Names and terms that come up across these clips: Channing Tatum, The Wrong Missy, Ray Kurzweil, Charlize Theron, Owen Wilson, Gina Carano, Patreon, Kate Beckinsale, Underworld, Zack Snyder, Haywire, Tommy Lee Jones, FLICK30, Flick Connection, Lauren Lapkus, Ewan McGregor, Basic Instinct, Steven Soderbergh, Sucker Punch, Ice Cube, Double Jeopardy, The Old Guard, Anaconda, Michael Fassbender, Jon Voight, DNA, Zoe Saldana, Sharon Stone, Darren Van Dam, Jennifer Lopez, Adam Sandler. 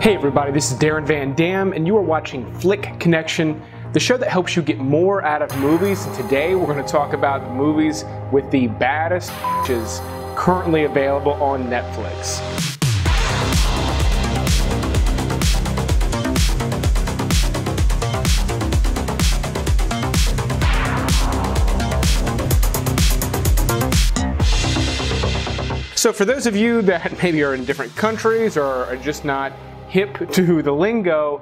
Hey everybody, this is Darren Van Dam, and you are watching Flick Connection, the show that helps you get more out of movies. Today we're going to talk about the movies with the baddest bitches currently available on Netflix. So for those of you that maybe are in different countries or are just not hip to the lingo,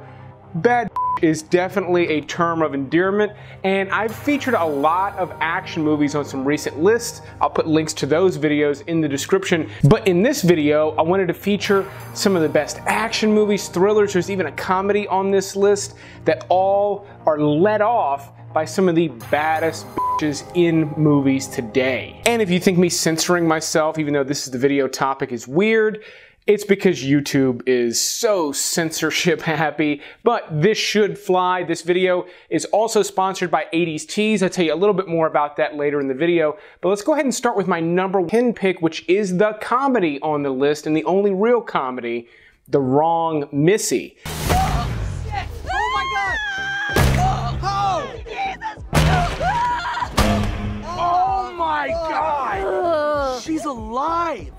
bad is definitely a term of endearment, and I've featured a lot of action movies on some recent lists. I'll put links to those videos in the description, but in this video I wanted to feature some of the best action movies, thrillers, there's even a comedy on this list, that all are let off by some of the baddest bitches in movies today. And if you think me censoring myself, even though this is the video topic, is weird, it's because YouTube is so censorship happy, but this should fly. This video is also sponsored by 80sTees. I'll tell you a little bit more about that later in the video, but let's go ahead and start with my number 10 pick, which is the comedy on the list, and the only real comedy, The Wrong Missy. Oh, shit. Oh my God. Oh, oh. Jesus. Oh my God. She's alive.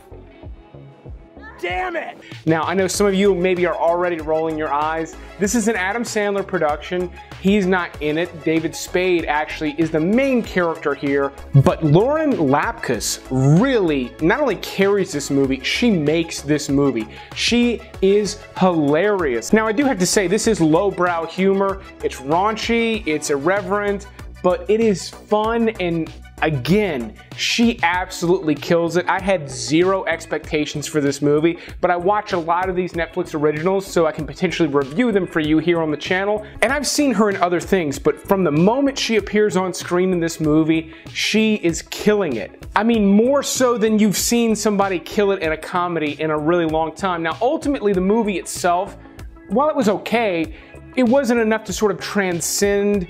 Damn it! Now, I know some of you maybe are already rolling your eyes. This is an Adam Sandler production. He's not in it. David Spade actually is the main character here, but Lauren Lapkus really not only carries this movie, she makes this movie. She is hilarious. Now, I do have to say, this is lowbrow humor. It's raunchy, it's irreverent, but it is fun, and again, she absolutely kills it. I had zero expectations for this movie, but I watch a lot of these Netflix originals so I can potentially review them for you here on the channel. And I've seen her in other things, but from the moment she appears on screen in this movie, she is killing it. I mean, more so than you've seen somebody kill it in a comedy in a really long time. Now, ultimately, the movie itself, while it was okay, it wasn't enough to sort of transcend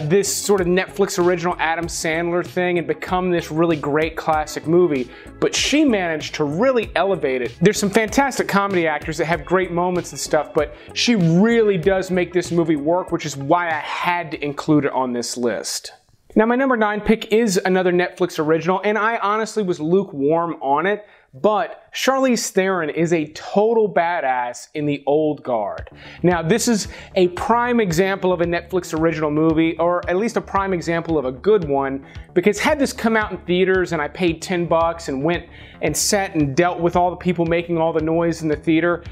this sort of Netflix original Adam Sandler thing and become this really great classic movie, but she managed to really elevate it. There's some fantastic comedy actors that have great moments and stuff, but she really does make this movie work, which is why I had to include it on this list. Now, my number 9 pick is another Netflix original, and I honestly was lukewarm on it, but Charlize Theron is a total badass in The Old Guard. Now, this is a prime example of a Netflix original movie, or at least a prime example of a good one, because had this come out in theaters and I paid $10 and went and sat and dealt with all the people making all the noise in the theater,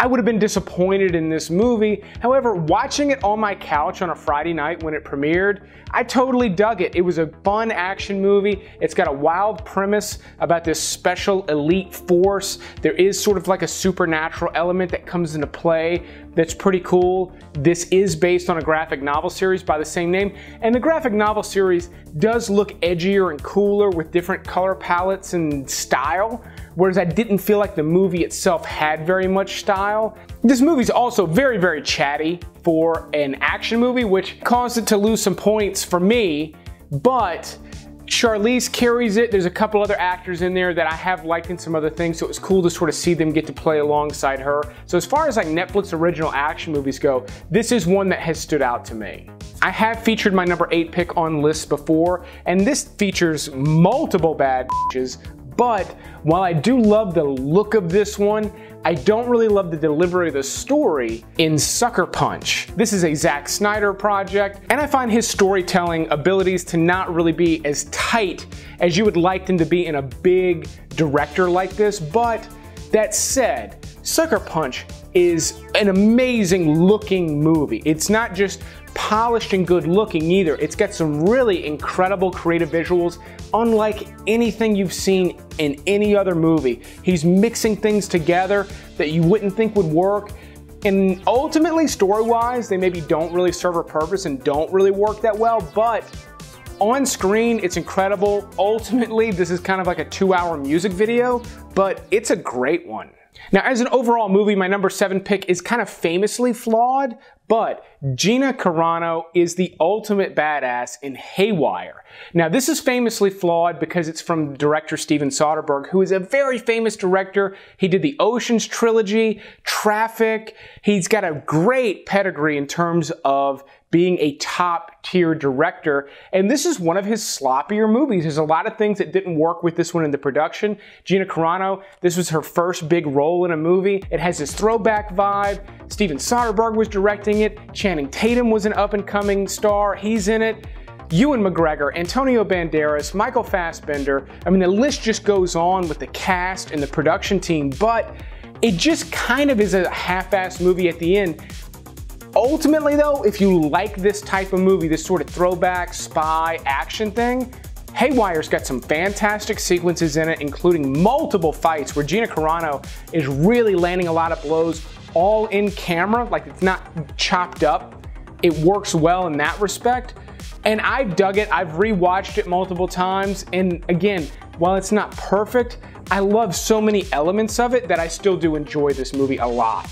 I would have been disappointed in this movie. However, watching it on my couch on a Friday night when it premiered, I totally dug it. It was a fun action movie. It's got a wild premise about this special elite force. There is sort of like a supernatural element that comes into play that's pretty cool. This is based on a graphic novel series by the same name, and the graphic novel series does look edgier and cooler with different color palettes and style, whereas I didn't feel like the movie itself had very much style. This movie's also very, very chatty for an action movie, which caused it to lose some points for me, but Charlize carries it. There's a couple other actors in there that I have liked in some other things, so it was cool to sort of see them get to play alongside her. So as far as like Netflix original action movies go, this is one that has stood out to me. I have featured my number 8 pick on lists before, and this features multiple bad bitches, but while I do love the look of this one, I don't really love the delivery of the story in Sucker Punch. This is a Zack Snyder project, and I find his storytelling abilities to not really be as tight as you would like them to be in a big director like this. But that said, Sucker Punch is an amazing looking movie. It's not just polished and good looking either. It's got some really incredible creative visuals, unlike anything you've seen in any other movie. He's mixing things together that you wouldn't think would work. And ultimately, story-wise, they maybe don't really serve a purpose and don't really work that well, but on screen, it's incredible. Ultimately, this is kind of like a 2-hour music video, but it's a great one. Now, as an overall movie, my number 7 pick is kind of famously flawed, but Gina Carano is the ultimate badass in Haywire. Now, this is famously flawed because it's from director Steven Soderbergh, who is a very famous director. He did the Ocean's trilogy, Traffic. He's got a great pedigree in terms of being a top-tier director, and this is one of his sloppier movies. There's a lot of things that didn't work with this one in the production. Gina Carano, this was her first big role in a movie. It has this throwback vibe. Steven Soderbergh was directing it. Channing Tatum was an up-and-coming star. He's in it. Ewan McGregor, Antonio Banderas, Michael Fassbender. I mean, the list just goes on with the cast and the production team, but it just kind of is a half-assed movie at the end. Ultimately, though, if you like this type of movie, this sort of throwback, spy, action thing, Haywire's got some fantastic sequences in it, including multiple fights where Gina Carano is really landing a lot of blows all in camera, like it's not chopped up. It works well in that respect. And I dug it. I've rewatched it multiple times. And again, while it's not perfect, I love so many elements of it that I still do enjoy this movie a lot.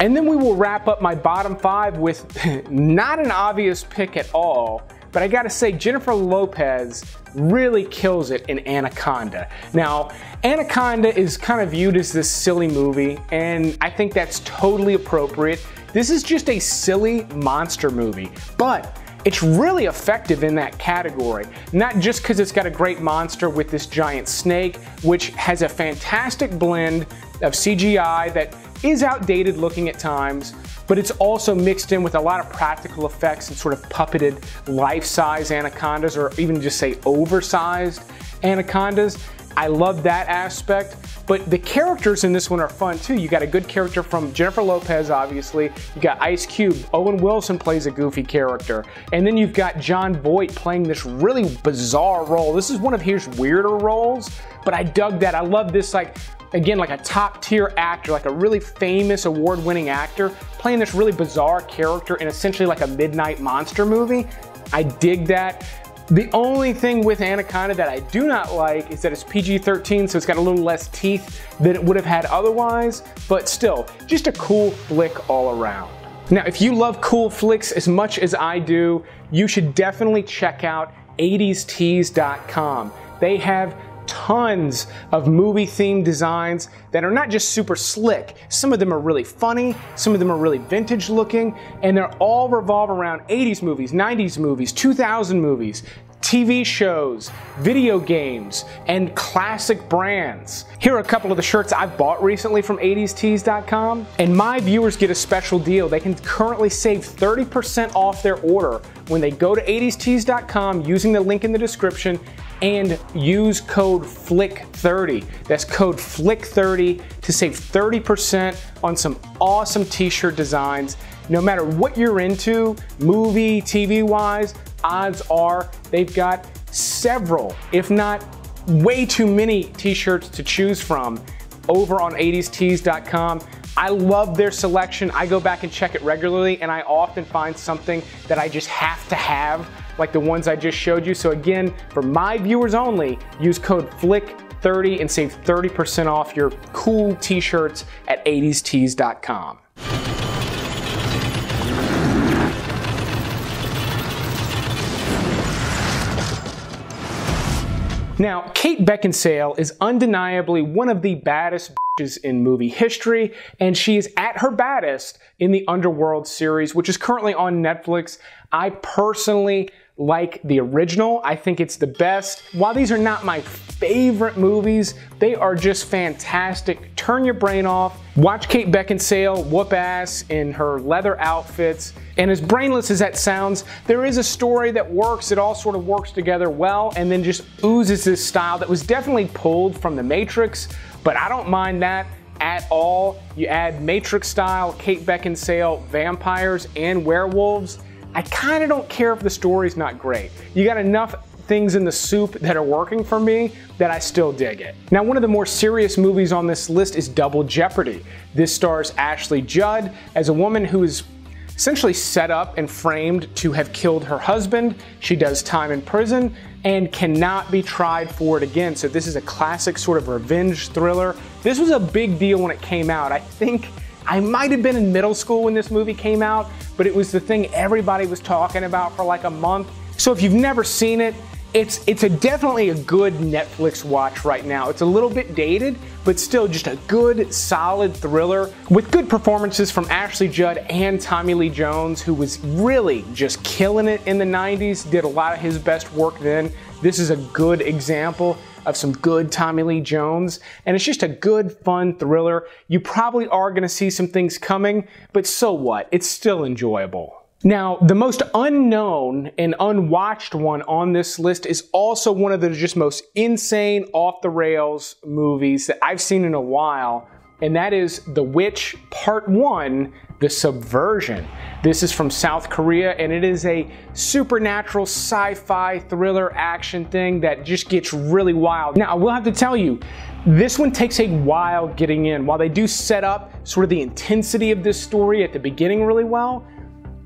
And then we will wrap up my bottom 5 with not an obvious pick at all, but I gotta say Jennifer Lopez really kills it in Anaconda. Now, Anaconda is kind of viewed as this silly movie, and I think that's totally appropriate. This is just a silly monster movie, but it's really effective in that category, not just because it's got a great monster with this giant snake, which has a fantastic blend of CGI that is outdated looking at times, but it's also mixed in with a lot of practical effects and sort of puppeted life-size anacondas, or even just say oversized anacondas. I love that aspect, but the characters in this one are fun too. You got a good character from Jennifer Lopez, obviously. You got Ice Cube. Owen Wilson plays a goofy character. And then you've got Jon Voight playing this really bizarre role. This is one of his weirder roles, but I dug that. I love this, like, again, like a top-tier actor, like a really famous award-winning actor playing this really bizarre character in essentially like a midnight monster movie. I dig that. The only thing with Anaconda that I do not like is that it's PG-13, so it's got a little less teeth than it would have had otherwise, but still, just a cool flick all around. Now, if you love cool flicks as much as I do, you should definitely check out 80sTees.com. They have tons of movie-themed designs that are not just super slick. Some of them are really funny, some of them are really vintage-looking, and they're all revolve around 80s movies, 90s movies, 2000 movies, TV shows, video games, and classic brands. Here are a couple of the shirts I've bought recently from 80sTees.com, and my viewers get a special deal. They can currently save 30% off their order when they go to 80sTees.com using the link in the description and use code FLICK30. That's code FLICK30 to save 30% on some awesome t-shirt designs. No matter what you're into, movie, TV-wise, odds are they've got several, if not way too many t-shirts to choose from over on 80sTees.com. I love their selection. I go back and check it regularly, and I often find something that I just have to have, like the ones I just showed you. So again, for my viewers only, use code FLICK30 and save 30% off your cool t-shirts at 80sTees.com. Now, Kate Beckinsale is undeniably one of the baddest bitches in movie history, and she is at her baddest in the Underworld series, which is currently on Netflix. I personally like the original. I think it's the best. While these are not my favorite movies, they are just fantastic. Turn your brain off, watch Kate Beckinsale whoop ass in her leather outfits. And as brainless as that sounds, there is a story that works. It all sort of works together well, and then just oozes this style that was definitely pulled from The Matrix, but I don't mind that at all. You add Matrix style, Kate Beckinsale, vampires, and werewolves. I kind of don't care if the story's not great. You got enough things in the soup that are working for me that I still dig it. Now, one of the more serious movies on this list is Double Jeopardy. This stars Ashley Judd as a woman who is essentially set up and framed to have killed her husband. She does time in prison and cannot be tried for it again. So this is a classic sort of revenge thriller This was a big deal when it came out. I think I might have been in middle school when this movie came out, but it was the thing everybody was talking about for like a month. So if you've never seen it, it's definitely a good Netflix watch right now. It's a little bit dated, but still just a good, solid thriller with good performances from Ashley Judd and Tommy Lee Jones, who was really just killing it in the 90s, did a lot of his best work then. This is a good example of some good Tommy Lee Jones, and it's just a good, fun thriller. You probably are gonna see some things coming, but so what? It's still enjoyable. Now, the most unknown and unwatched one on this list is also one of the just most insane, off-the-rails movies that I've seen in a while, and that is The Witch Part One, The Subversion. This is from South Korea, and it is a supernatural sci-fi thriller action thing that just gets really wild. Now, I will have to tell you, this one takes a while getting in. While they do set up sort of the intensity of this story at the beginning really well,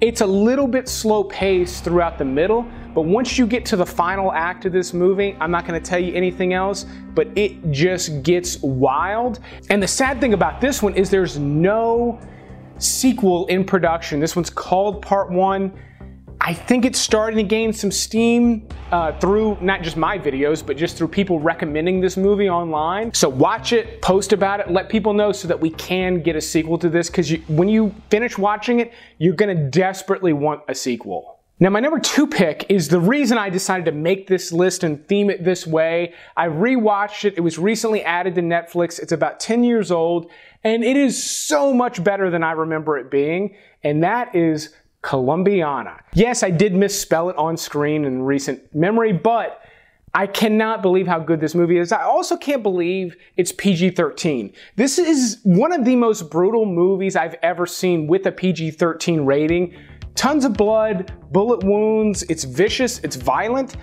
it's a little bit slow paced throughout the middle, but once you get to the final act of this movie, I'm not gonna tell you anything else, but it just gets wild. And the sad thing about this one is there's no sequel in production. This one's called Part One. I think it's starting to gain some steam through not just my videos, but just through people recommending this movie online. So watch it, post about it, let people know so that we can get a sequel to this, because when you finish watching it, you're gonna desperately want a sequel. Now, my number two pick is the reason I decided to make this list and theme it this way. I rewatched it. It was recently added to Netflix. It's about 10 years old, and it is so much better than I remember it being, and that is Colombiana. Yes, I did misspell it on screen in recent memory, but I cannot believe how good this movie is. I also can't believe it's PG-13. This is one of the most brutal movies I've ever seen with a PG-13 rating. Tons of blood, bullet wounds, it's vicious, it's violent,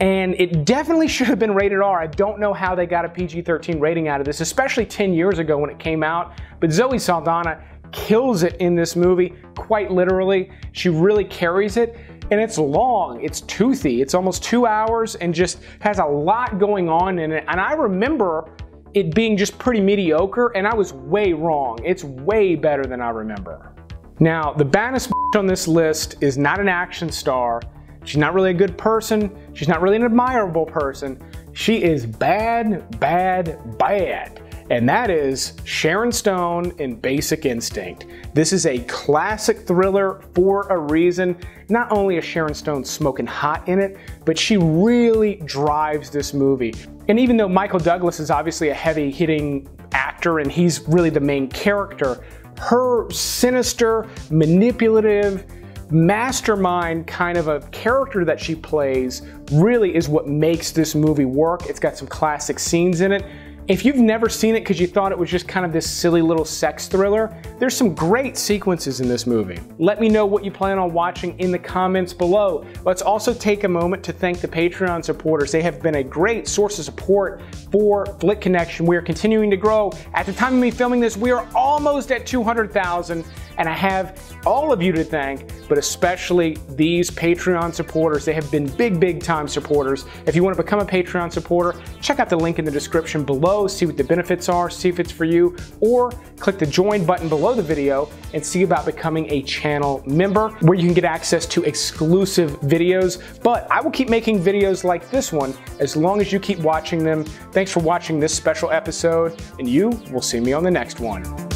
and it definitely should have been rated R. I don't know how they got a PG-13 rating out of this, especially 10 years ago when it came out, but Zoe Saldana kills it in this movie, quite literally. She really carries it, and it's long, it's toothy, it's almost 2 hours and just has a lot going on in it. And I remember it being just pretty mediocre, and I was way wrong. It's way better than I remember. Now, the baddest bitch on this list is not an action star. She's not really a good person. She's not really an admirable person. She is bad, bad, bad. And that is Sharon Stone in Basic Instinct. This is a classic thriller for a reason. Not only is Sharon Stone smoking hot in it, but she really drives this movie. And even though Michael Douglas is obviously a heavy-hitting actor and he's really the main character, her sinister, manipulative, mastermind kind of a character that she plays really is what makes this movie work. It's got some classic scenes in it. If you've never seen it because you thought it was just kind of this silly little sex thriller, there's some great sequences in this movie. Let me know what you plan on watching in the comments below. Let's also take a moment to thank the Patreon supporters. They have been a great source of support for Flick Connection. We are continuing to grow. At the time of me filming this, we are almost at 200,000, and I have all of you to thank, but especially these Patreon supporters. They have been big, big time supporters. If you want to become a Patreon supporter, check out the link in the description below, see what the benefits are, see if it's for you, or click the join button below the video and see about becoming a channel member where you can get access to exclusive videos. But I will keep making videos like this one as long as you keep watching them. Thanks for watching this special episode, and you will see me on the next one.